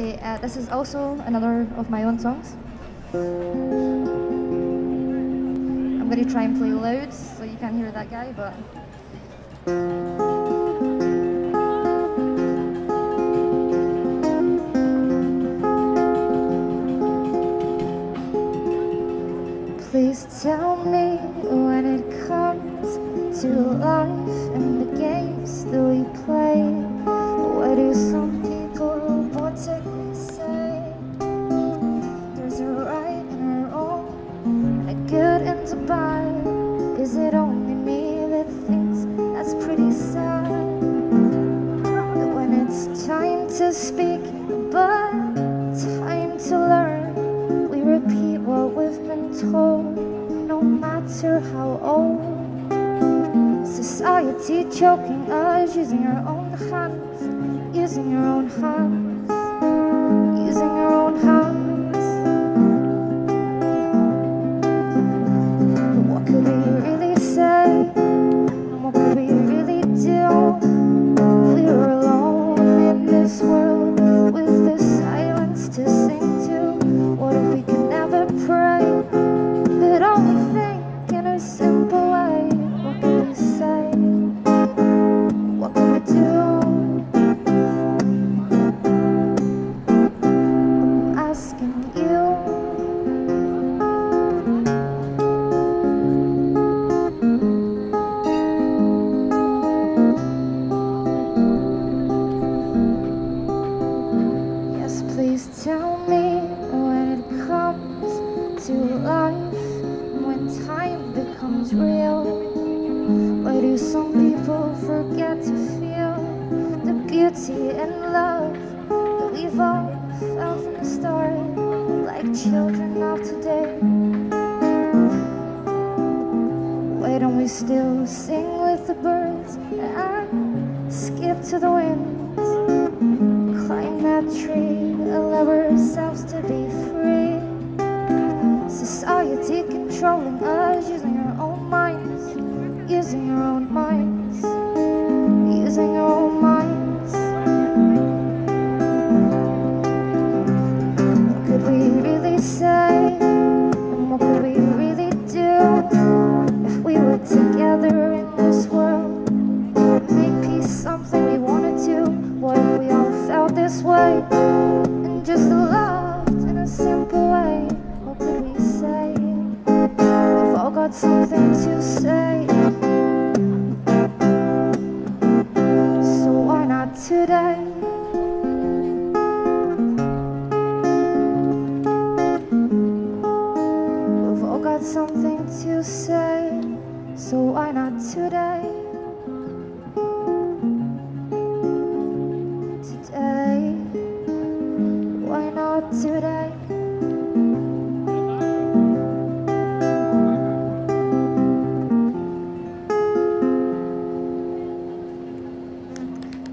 Okay, this is also another of my own songs. I'm going to try and play loud so you can't hear that guy, but... Please tell me when it comes to life and the games that we play, what do some people robotically say? There's a right and a wrong, and a good and a bad. Is it only me that thinks that's pretty sad? But when it's time to speak, but time to learn, we repeat what we've been told, no matter how old. Society choking us, using our own hands, using our own hands, using our own hands. But what could we really say? And what could we really do? We were alone in this world with the silence to sing to. What if we could never pray? But all we think in a simple way. What could we say? What could we do? I'm asking you. Yes, please tell me when it comes to life, when time becomes real, why do some people forget to feel the beauty and love that we've all felt from the start, like children of today? Why don't we still sing with the birds and skip to the winds? Climb that tree, allow ourselves to be free. Society controlling us, using our own minds, using our own minds, using our own minds. What could we really say? And what could we really do? If we were together in this world, would make peace something we wanted to? What if we all out this way and just loved in a simple way? What could we say? We've all got something to say, so why not today? We've all got something to say, so why not today? Today,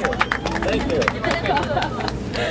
you. Thank you. Thank you.